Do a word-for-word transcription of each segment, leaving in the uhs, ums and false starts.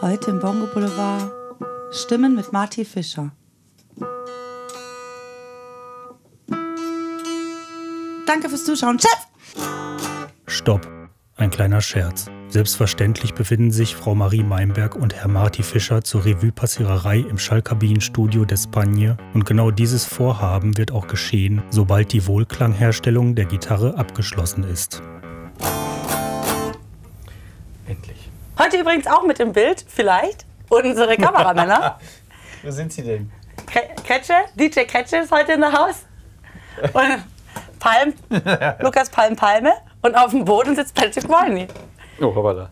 Heute im Bongo Boulevard Stimmen mit Marti Fischer. Danke fürs Zuschauen, Chef! Stopp, ein kleiner Scherz. Selbstverständlich befinden sich Frau Marie Meimberg und Herr Marti Fischer zur Revue-Passiererei im Schallkabinenstudio d'Espagne. Und genau dieses Vorhaben wird auch geschehen, sobald die Wohlklangherstellung der Gitarre abgeschlossen ist. Endlich. Heute übrigens auch mit im Bild, vielleicht, unsere Kameramänner. Wo sind sie denn? Kretsche, D J Kretsche ist heute in der Haus. Und Palm, Lukas Palm Palme. Und auf dem Boden sitzt Patrick Whitey. Oh, hoppala.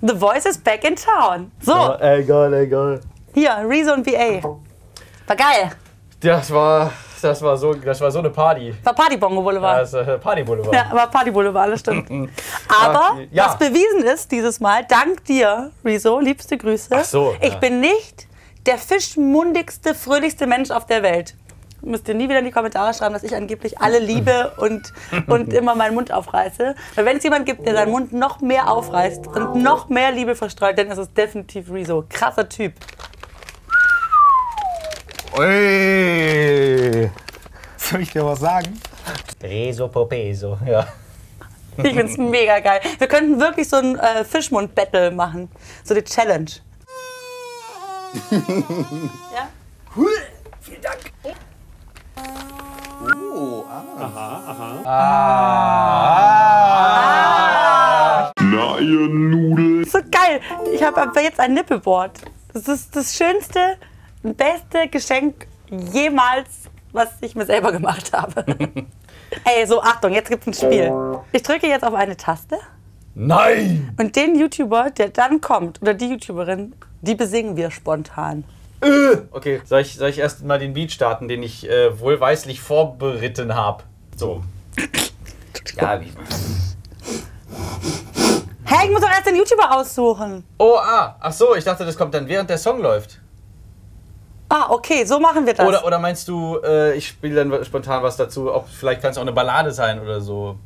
The Voice is back in town. So. Ja, egal, egal. Hier, Rezo und B A. War geil. Das war, das war, so, das war so eine Party. War Party Bongo Boulevard. Das war Party Boulevard. Ja, war Party Boulevard, das stimmt. Aber ja, was bewiesen ist dieses Mal, dank dir, Rezo, liebste Grüße. Ach so. Ich ja. bin nicht der fischmundigste, fröhlichste Mensch auf der Welt. Müsst ihr nie wieder in die Kommentare schreiben, dass ich angeblich alle liebe und, und immer meinen Mund aufreiße. Weil wenn es jemand gibt, der seinen Mund noch mehr aufreißt und noch mehr Liebe verstreut, dann ist es definitiv Rezo. Krasser Typ. Ui. Soll ich dir was sagen? Rezo Popeso, ja. Ich find's mega geil. Wir könnten wirklich so ein äh, Fischmund-Battle machen. So eine Challenge. Ja? Vielen Dank. Oh, ah. Aha, aha. Ah. Ah. Na, ihr Nudel. So geil. Ich habe jetzt ein Nippelboard. Das ist das schönste, beste Geschenk jemals, was ich mir selber gemacht habe. Ey, so, Achtung, jetzt gibt's ein Spiel. Ich drücke jetzt auf eine Taste. Nein! Und den YouTuber, der dann kommt, oder die YouTuberin, die besingen wir spontan. Okay, soll ich, soll ich erst mal den Beat starten, den ich äh, wohlweislich vorberitten habe? So. Ja, wie. Hä, ich muss doch erst den YouTuber aussuchen. Oh, ah, ach so, ich dachte, das kommt dann, während der Song läuft. Ah, okay, so machen wir das. Oder, oder meinst du, äh, ich spiele dann spontan was dazu, auch, vielleicht kann es auch eine Ballade sein oder so?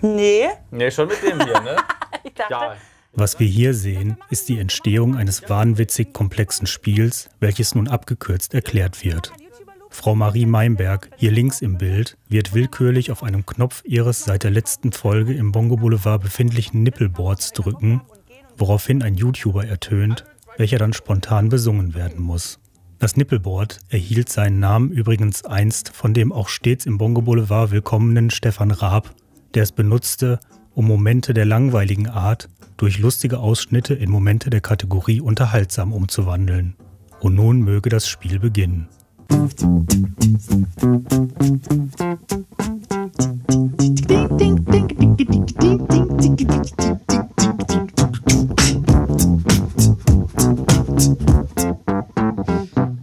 Nee. Nee, schon mit dem hier, ne? Ich dachte... Ja. Was wir hier sehen, ist die Entstehung eines wahnwitzig komplexen Spiels, welches nun abgekürzt erklärt wird. Frau Marie Meimberg, hier links im Bild, wird willkürlich auf einem Knopf ihres seit der letzten Folge im Bongo Boulevard befindlichen Nippelboards drücken, woraufhin ein YouTuber ertönt, welcher dann spontan besungen werden muss. Das Nippelboard erhielt seinen Namen übrigens einst von dem auch stets im Bongo Boulevard willkommenen Stefan Raab, der es benutzte, um Momente der langweiligen Art durch lustige Ausschnitte in Momente der Kategorie unterhaltsam umzuwandeln. Und nun möge das Spiel beginnen.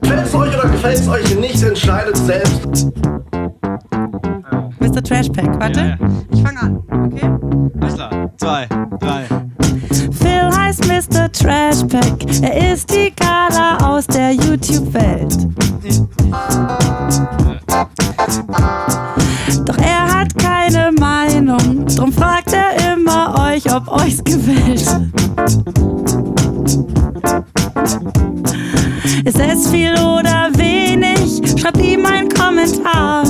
Gefällt es euch oder gefällt es euch nicht, entscheidet selbst. Mister Trashpack, warte. Yeah, yeah. Ich fange an, okay? Alles klar, zwei, drei. Phil heißt Mister Trashpack, er ist die Carla aus der YouTube-Welt. Doch er hat keine Meinung, drum fragt er immer euch, ob euch's gefällt. Ist es viel oder wenig? Schreibt ihm einen Kommentar.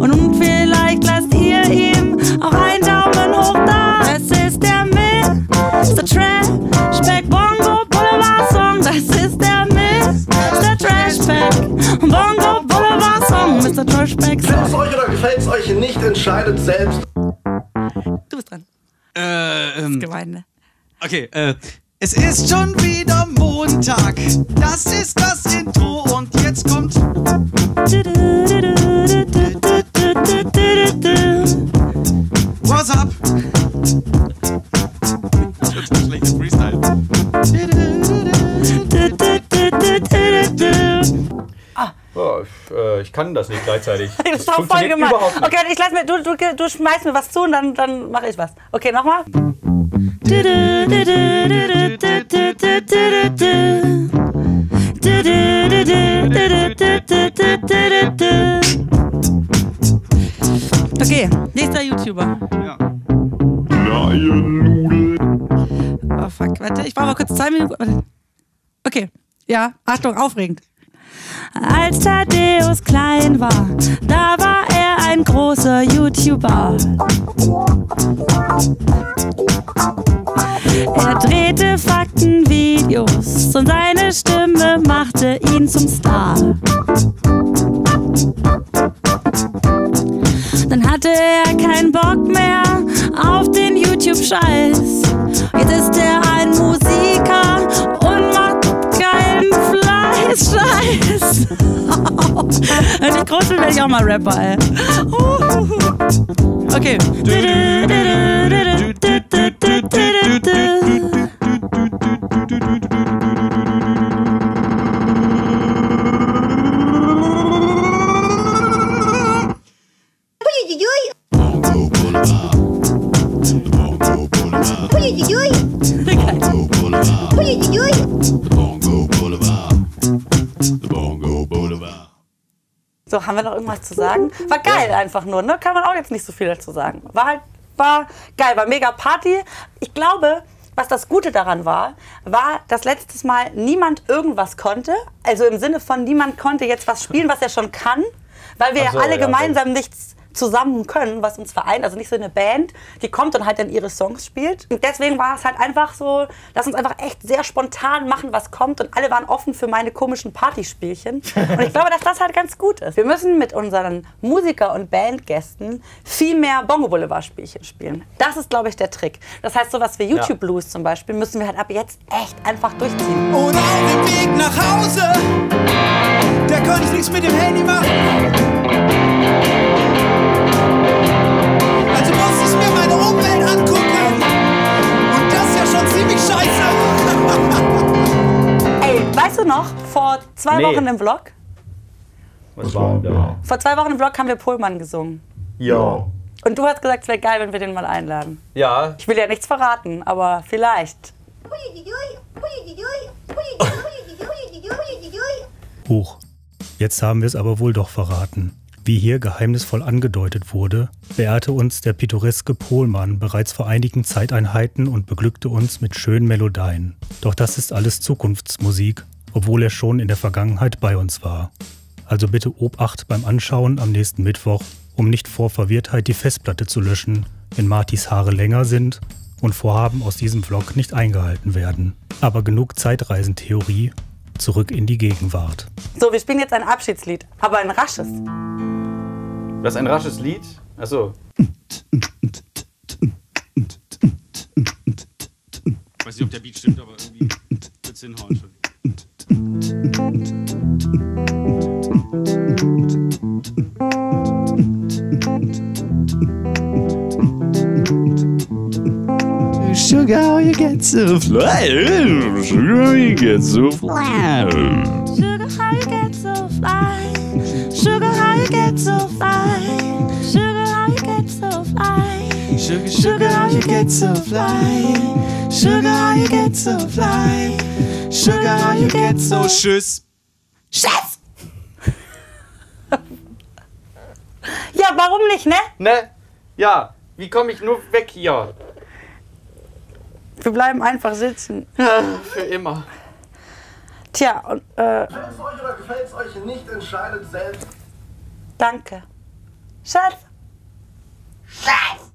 Und vielleicht lasst ihr ihm auch einen Daumen hoch da. Das ist der Mister Trashpack Bongo Boulevard Song. Das ist der Mister Trashpack Bongo Boulevard Song. Mister Trashpack Song. Gefällt's euch oder gefällt's euch nicht? Entscheidet selbst. Du bist dran. Äh, ähm. Das ist gemein, ne? Okay, äh. Es ist schon wieder Montag. Das ist das Intro und jetzt kommt... What's up? Das wird ein schlechtes Freestyle. Ah. Oh, ich, äh, ich kann das nicht gleichzeitig. Das war voll gemein. Okay, ich lass mir, du, du, du schmeißt mir was zu und dann, dann mache ich was. Okay, nochmal. Okay, nächster YouTuber. Ja. Oh fuck, warte, ich brauche mal kurz zwei Minuten. Okay, ja, Achtung, aufregend. Als Thaddäus klein war, da war er ein großer YouTuber. Er drehte Faktenvideos und seine Stimme machte ihn zum Star. Dann hatte er keinen Bock mehr auf den YouTube-Scheiß. Jetzt ist er ein Musiker und macht geilen Fleiß-Scheiß. Wenn ich groß bin, werde ich auch mal Rapper, ey. Okay. So, haben wir noch irgendwas zu sagen? War geil einfach nur, ne? Kann man auch jetzt nicht so viel dazu sagen. War halt, war geil, war mega Party. Ich glaube, was das Gute daran war, war, dass letztes Mal niemand irgendwas konnte. Also im Sinne von, niemand konnte jetzt was spielen, was er schon kann. Weil wir Ach so, ja alle ja, gemeinsam ja. nichts zusammen können, was uns vereint. Also nicht so eine Band, die kommt und halt dann ihre Songs spielt. Und deswegen war es halt einfach so, lass uns einfach echt sehr spontan machen, was kommt. Und alle waren offen für meine komischen Partyspielchen. Und ich glaube, dass das halt ganz gut ist. Wir müssen mit unseren Musiker- und Bandgästen viel mehr Bongo Boulevard-Spielchen spielen. Das ist, glaube ich, der Trick. Das heißt, sowas wie YouTube Blues zum Beispiel müssen wir halt ab jetzt echt einfach durchziehen. Und auf dem Weg nach Hause, da konnte ich nichts mit dem Handy machen. Also muss ich mir meine Umwelt angucken. Und das ist ja schon ziemlich scheiße. Ey, weißt du noch, vor zwei nee. Wochen im Vlog? Was war denn da? Vor zwei Wochen im Vlog haben wir Pohlmann gesungen. Ja. Und du hast gesagt, es wäre geil, wenn wir den mal einladen. Ja. Ich will ja nichts verraten, aber vielleicht. Huch, jetzt haben wir es aber wohl doch verraten. Wie hier geheimnisvoll angedeutet wurde, beehrte uns der pittoreske Pohlmann bereits vor einigen Zeiteinheiten und beglückte uns mit schönen Melodien. Doch das ist alles Zukunftsmusik, obwohl er schon in der Vergangenheit bei uns war. Also bitte Obacht beim Anschauen am nächsten Mittwoch, um nicht vor Verwirrtheit die Festplatte zu löschen, wenn Martis Haare länger sind und Vorhaben aus diesem Vlog nicht eingehalten werden. Aber genug Zeitreisentheorie, zurück in die Gegenwart. So, wir spielen jetzt ein Abschiedslied, aber ein rasches. Das ist ein rasches Lied? Achso. Ich weiß nicht, ob der Beat stimmt, aber irgendwie wird's hinhauen schon. Sugar, how you get so fly? Sugar, how you get so fly? Sugar, how you get so fly? Sugar, how you get so fly? Sugar, how you get so fly? Sugar, sugar, how you get so fly? Sugar, how you get so fly? Sugar, how you get so tschüss. Tschüss! Ja, warum nicht, ne? Ne? Ja, wie komme ich nur weg hier? Wir bleiben einfach sitzen. Ja, für immer. Tja, und äh... gefällt es euch oder gefällt es euch nicht, entscheidet selbst. Danke. Schatz. Schatz.